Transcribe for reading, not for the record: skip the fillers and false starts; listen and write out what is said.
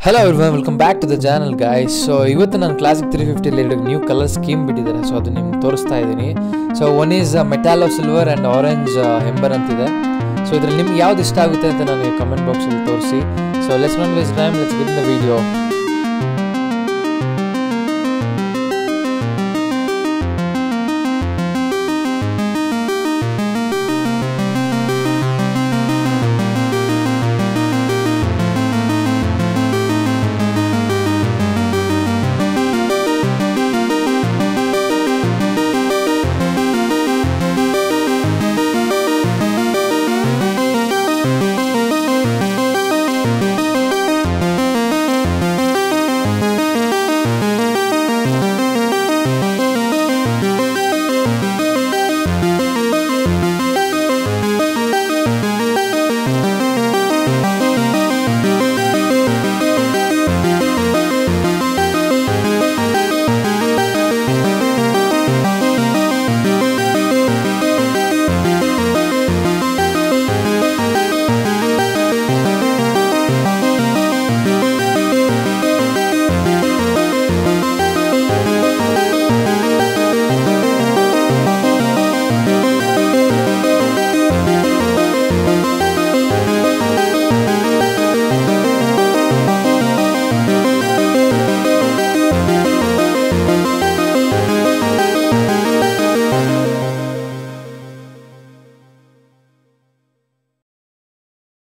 Hello everyone, welcome back to the channel guys. So ivattu nan classic 350 li new color scheme bididare, so adu nimme torustha idini. So one is metal of silver and orange ember antide. So idralli nimme yavud ishta agutte anta nanu comment box alli torisi. So let's not waste time, let's get in the video.